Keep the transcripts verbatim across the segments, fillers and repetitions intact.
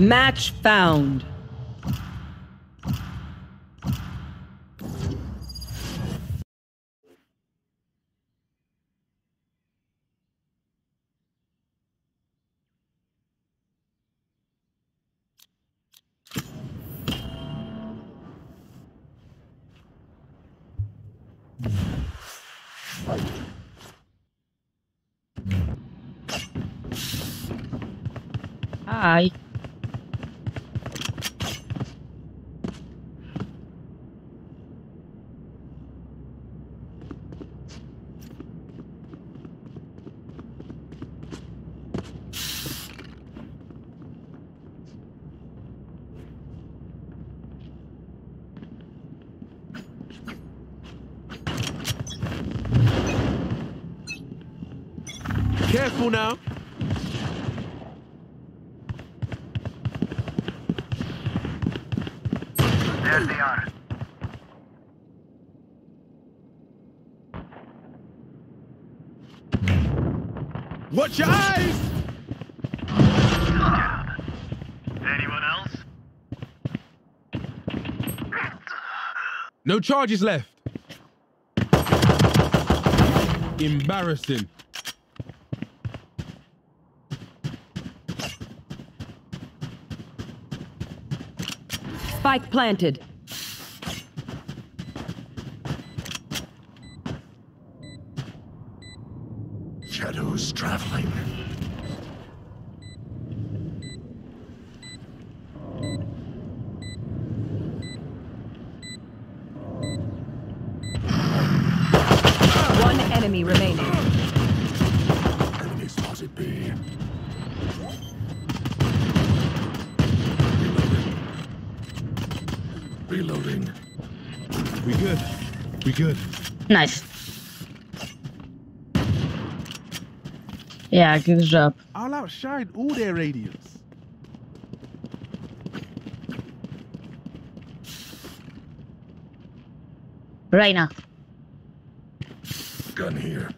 Match found. Hi. Careful now. There they are. Watch your eyes! Anyone else? No charges left. Embarrassing. Spike planted. Shadows traveling. One enemy remaining. Enemy spotted B. Reloading. We good. We good. Nice. Yeah, good job. I'll outshine all their radiance. Right now. Gun here.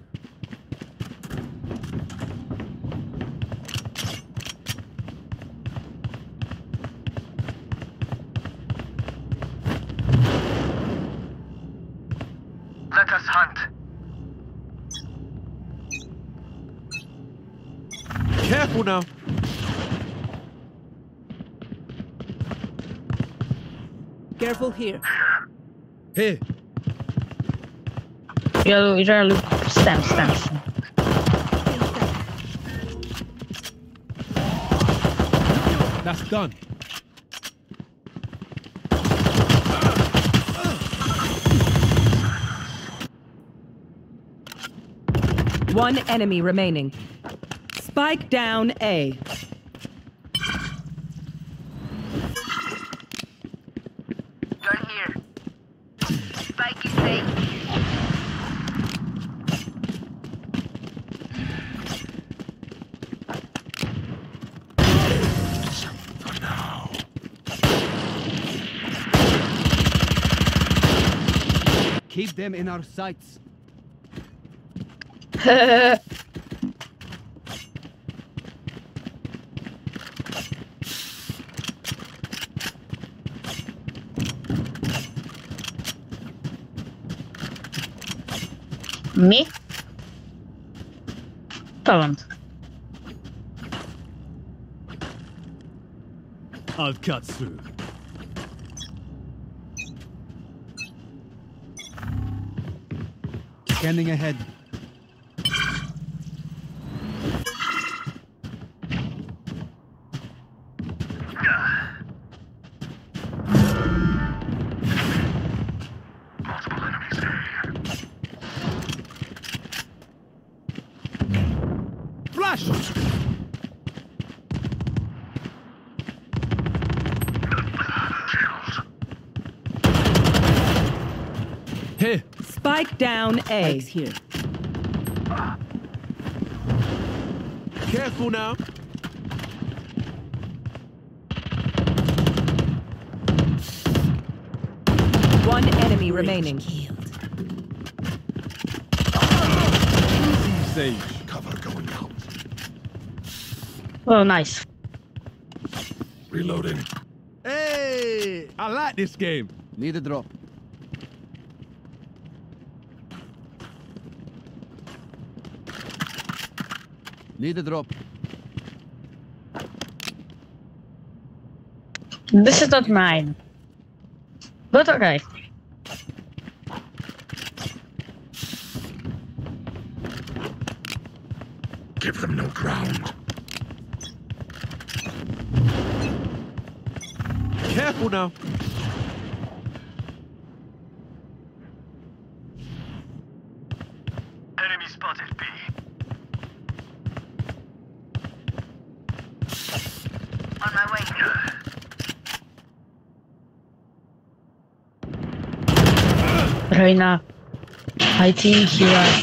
Careful now. Careful here. Hey. Yo, you trying to look? Stamp, stamp. That's done. One enemy remaining. Spike down A. Gun here. Spike is safe. For now. Keep them in our sights. Me? Talent. I'll cut through. Scanning ahead. Hey. Spike down A. Spike's here. Ah. Careful now. One enemy Rich remaining. Killed. Ah. Easy save. Cover going out. Oh, nice. Reloading. Hey! I like this game. Need a drop. Need a drop. This is not mine. But okay. Give them no ground. Careful now. Enemy spotted B. On my way. Reina, I think you are.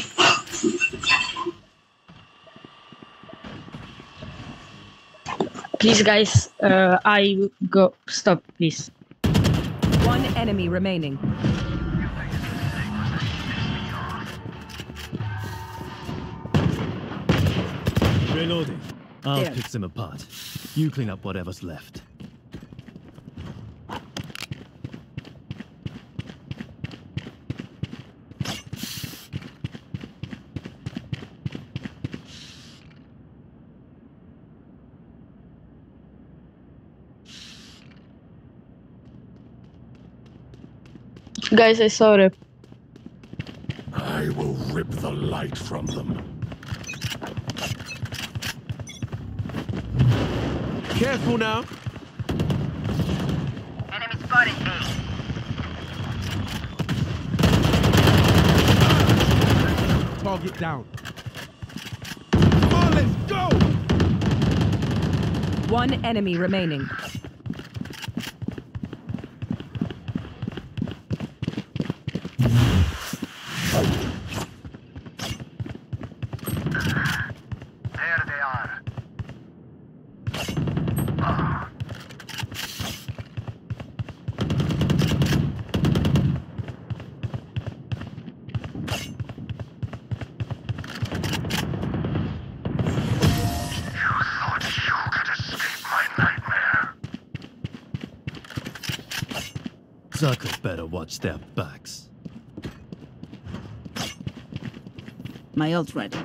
Please, guys, uh, I will go. Stop, please. One enemy remaining. Reloading. I'll yeah. pick them apart. You clean up whatever's left. Guys, I saw it. I will rip the light from them. Careful now. Enemy spotted me. Target down. Come on, let's go. One enemy remaining. Zucker better watch their backs. My ult ready.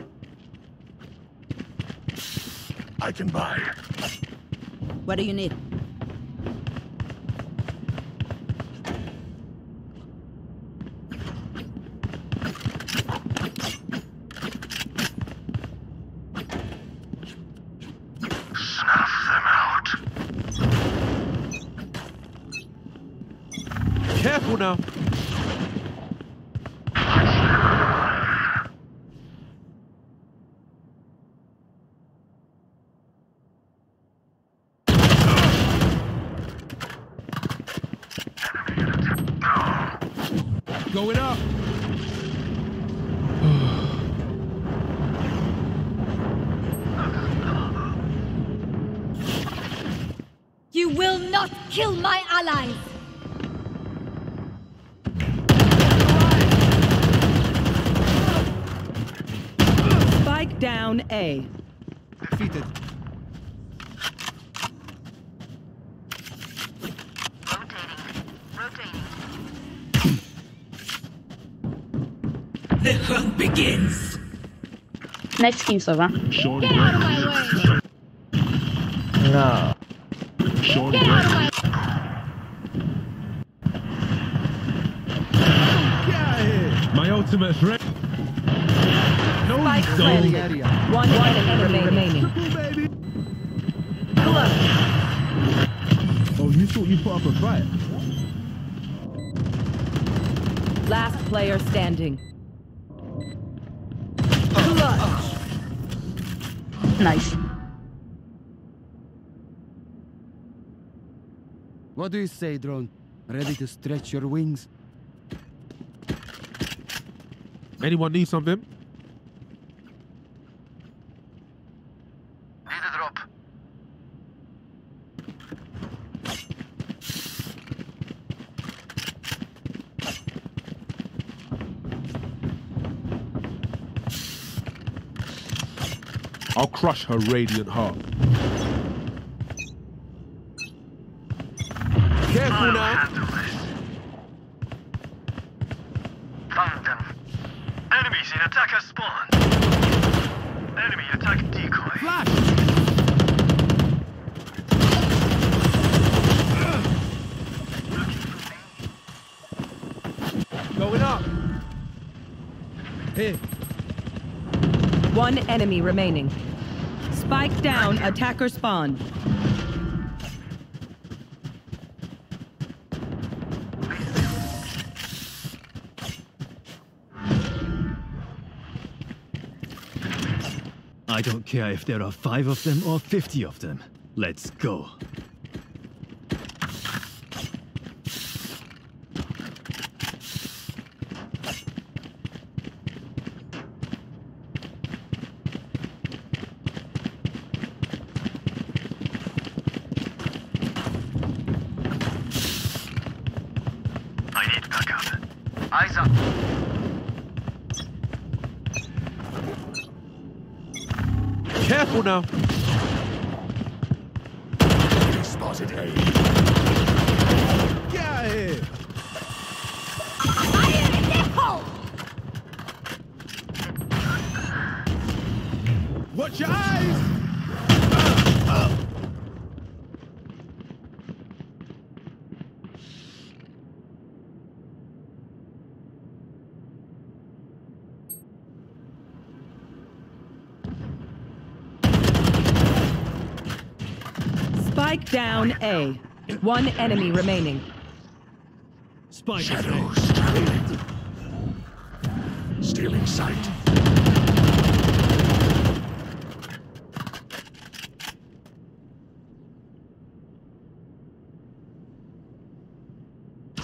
I can buy. What do you need? Careful now. Going up. You will not kill my allies. Down A. Defeated. Rotating. Rotating. The hunt begins. Nice skin, Sova. Get out of my way. No. Sean Get out of my way. My ultimate's ready. Spike planted. One, One enemy, enemy remaining. Triple, baby. Oh, you thought you put up a fight. Last player standing. Oh. Nice. What do you say, drone? Ready to stretch your wings? Anyone need something? I'll crush her radiant heart. careful now. Found them. Enemies in attacker spawn. Enemy attack decoy. Flash! Going up. Here. One enemy remaining. Spike down, attacker spawn. I don't care if there are five of them or fifty of them. Let's go. I need backup. Eyes up. Careful now. Spotted A. Get out of here. Fire in the hole. Watch your eyes. Uh, uh. Spike down A. One enemy remaining. Spike. Shadows traveling. Stealing sight.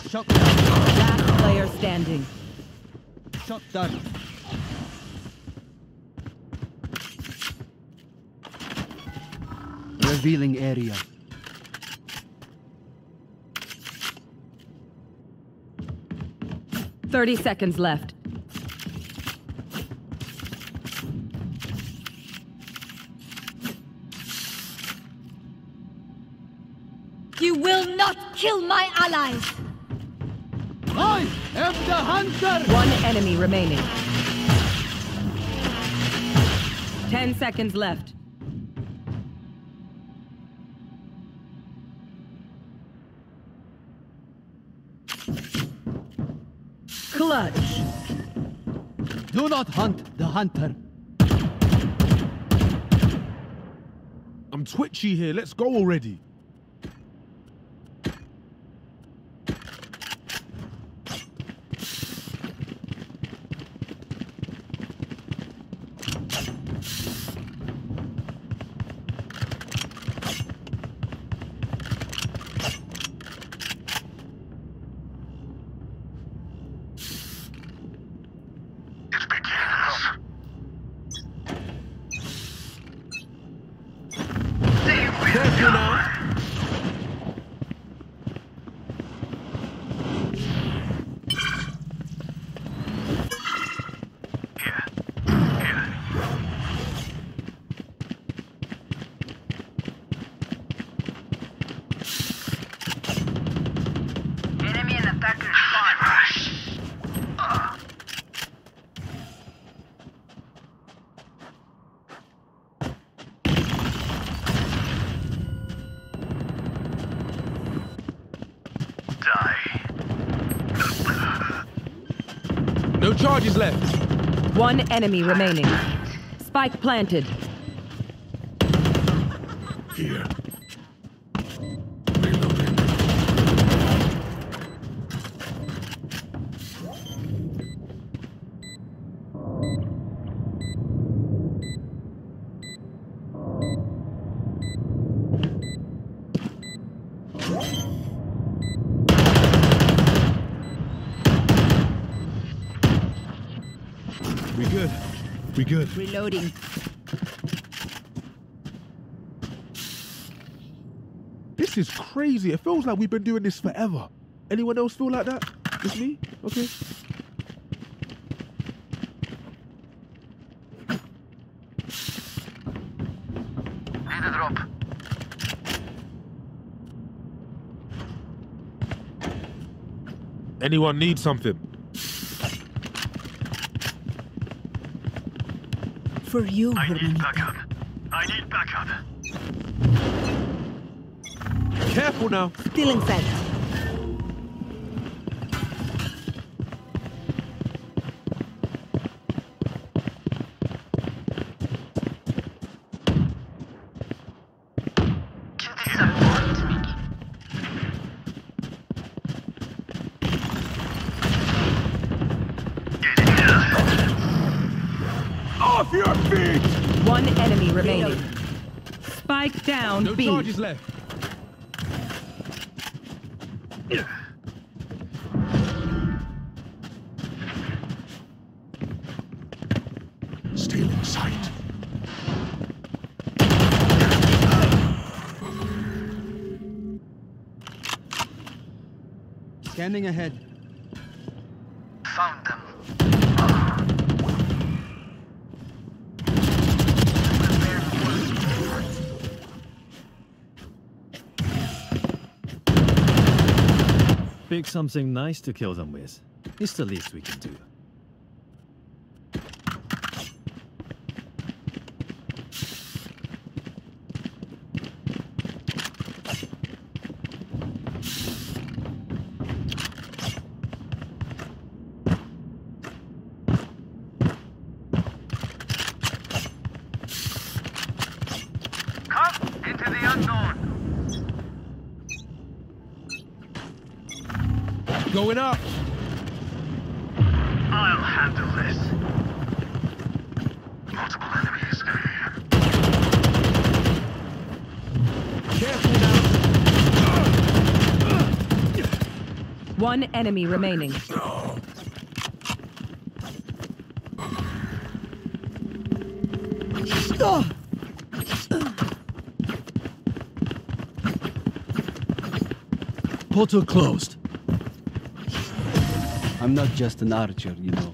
Shot down. Last player standing. Shot down. Revealing area. Thirty seconds left. You will not kill my allies. I am the hunter. One enemy remaining. Ten seconds left. Clutch. Do not hunt the hunter. I'm twitchy here. Let's go already. No charges left. One enemy remaining. Spike planted. Here. Reloading. We good. We good. Reloading. This is crazy. It feels like we've been doing this forever. Anyone else feel like that? Just me? Okay. Need a drop. Anyone need something? For you, I need backup. I need backup. Careful now. Still inside. One enemy remaining. Spike down, no B. No charges left. Still in sight. Scanning ahead. Found them. Pick something nice to kill them with. It's the least we can do. Come into the unknown. Going up. I'll handle this. Multiple enemies. Careful now. One enemy remaining. No. Oh. Portal closed. I'm not just an archer, you know.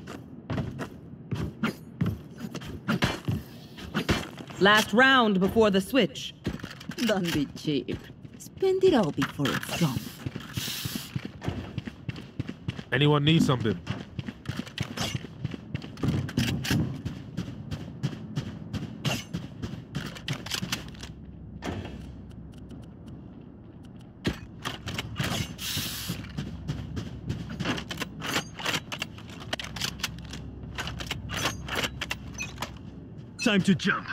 Last round before the switch. Don't be cheap. Spend it all before it's gone. Anyone need something? Time to jump.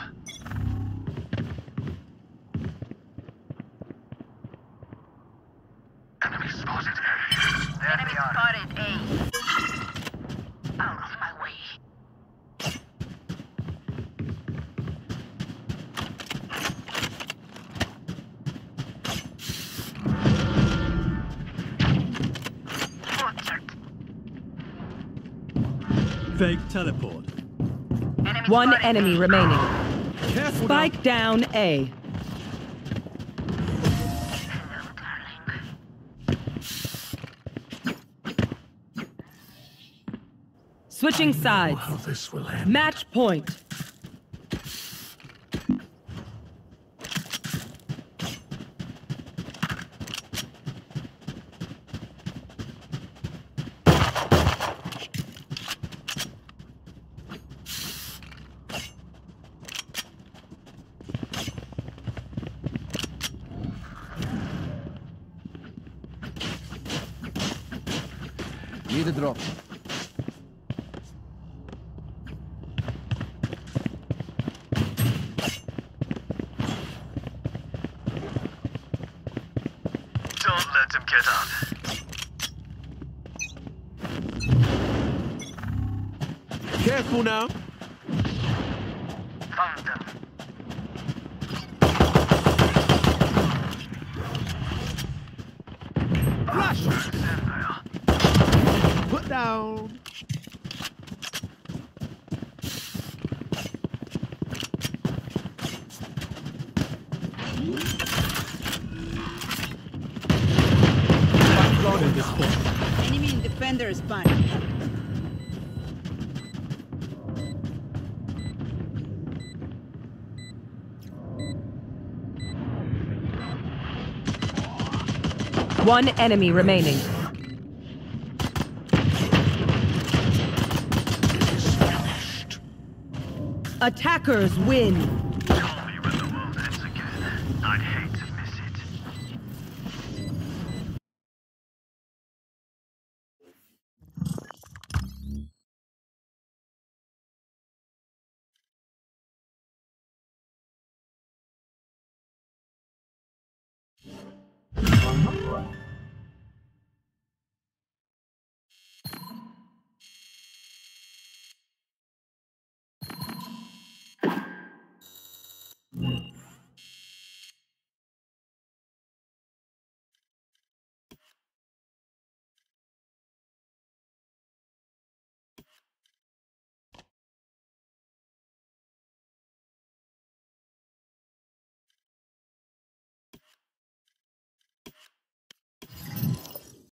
Enemy spotted A. There Enemy spotted A. Out of my way. Tortured. Fake teleport. One enemy remaining. Careful Spike now. down A. Hello, darling. Switching I sides. Know how this will end. Match point. Need a drop. Don't let them get up. Careful now. Found them. Flash! Put down. Enemy in defender is fine. One enemy remaining. Attackers win.